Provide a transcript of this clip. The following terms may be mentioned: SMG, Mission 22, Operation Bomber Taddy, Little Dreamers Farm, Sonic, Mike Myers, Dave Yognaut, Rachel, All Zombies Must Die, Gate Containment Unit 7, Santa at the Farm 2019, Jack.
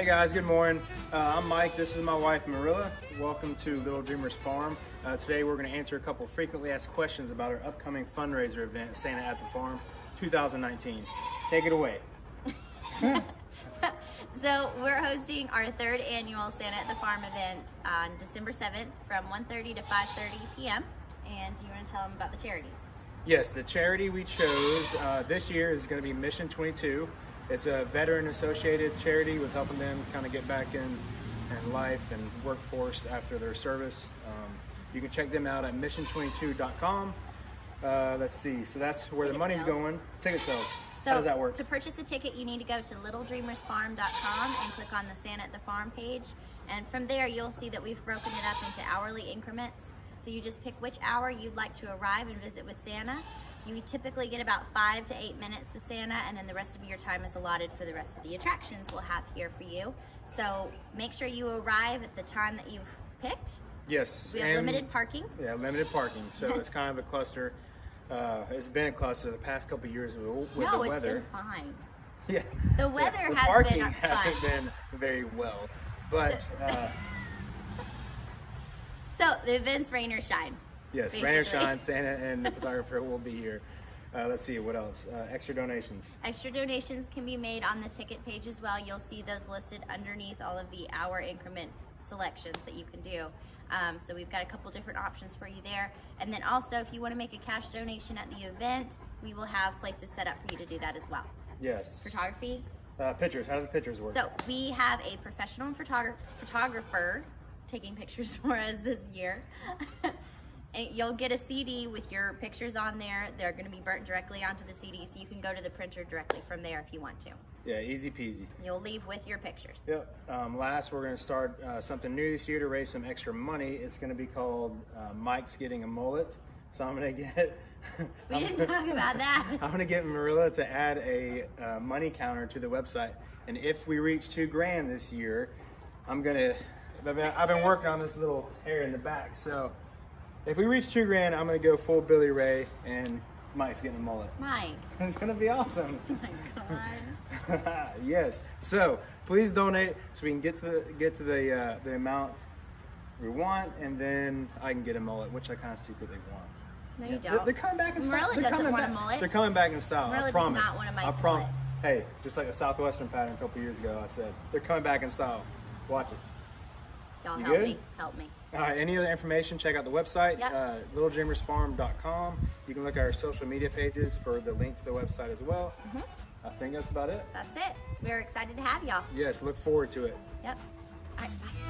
Hey guys, good morning. I'm Mike, this is my wife Marilla. Welcome to Little Dreamers Farm. Today we're gonna answer a couple frequently asked questions about our upcoming fundraiser event, Santa at the Farm 2019. Take it away. So we're hosting our third annual Santa at the Farm event on December 7th from 1:30 to 5:30 p.m. And do you wanna tell them about the charities? Yes, the charity we chose this year is gonna be Mission 22. It's a veteran-associated charity with helping them kind of get back in life and workforce after their service. You can check them out at mission22.com. Let's see, so that's where the money's going. Ticket sales, how does that work? To purchase a ticket, you need to go to littledreamersfarm.com and click on the Santa at the Farm page. And from there, you'll see that we've broken it up into hourly increments. So you just pick which hour you'd like to arrive and visit with Santa. You typically get about 5 to 8 minutes with Santa, and then the rest of your time is allotted for the rest of the attractions we'll have here for you. So make sure you arrive at the time that you've picked. Yes. We have limited parking. Yeah, limited parking. So it's kind of a cluster. It's been a cluster the past couple of years with the weather. No, it's been fine. Yeah. The weather hasn't been very well, but... So the event's rain or shine. Yes, basically. Rain or shine, Santa and the photographer will be here. Let's see, what else? Extra donations. Extra donations can be made on the ticket page as well. You'll see those listed underneath all of the hour increment selections that you can do. So we've got a couple different options for you there. And then also, if you want to make a cash donation at the event, we will have places set up for you to do that as well. Yes. Photography. Pictures, how do the pictures work? So we have a professional photographer taking pictures for us this year. And you'll get a CD with your pictures on there. They're going to be burnt directly onto the CD, so you can go to the printer directly from there if you want to. Yeah, easy peasy. You'll leave with your pictures. Yep. Last, we're going to start something new this year to raise some extra money. It's going to be called Mike's Getting a Mullet. So I'm going to get... We didn't talk about that. I'm going to get Marilla to add a money counter to the website. And if we reach 2 grand this year, I'm going to... I've been working on this little hair in the back, so... If we reach 2 grand, I'm gonna go full Billy Ray, and Mike's getting a mullet. Mike. It's gonna be awesome. Oh my God. Yes. So please donate so we can get to the amount we want, and then I can get a mullet, which I kind of secretly want. No, you don't. They're coming back in style. Marilla doesn't want a mullet. They're coming back in style. Marilla, I promise. Does not want a Mike mullet. Hey, just like a Southwestern pattern a couple years ago, I said they're coming back in style. Watch it. Y'all help me. Help me. All right, any other information, check out the website, yep. littledreamersfarm.com. You can look at our social media pages for the link to the website as well. Mm-hmm. I think that's about it. That's it. We're excited to have y'all. Yes, look forward to it. Yep. All right, bye.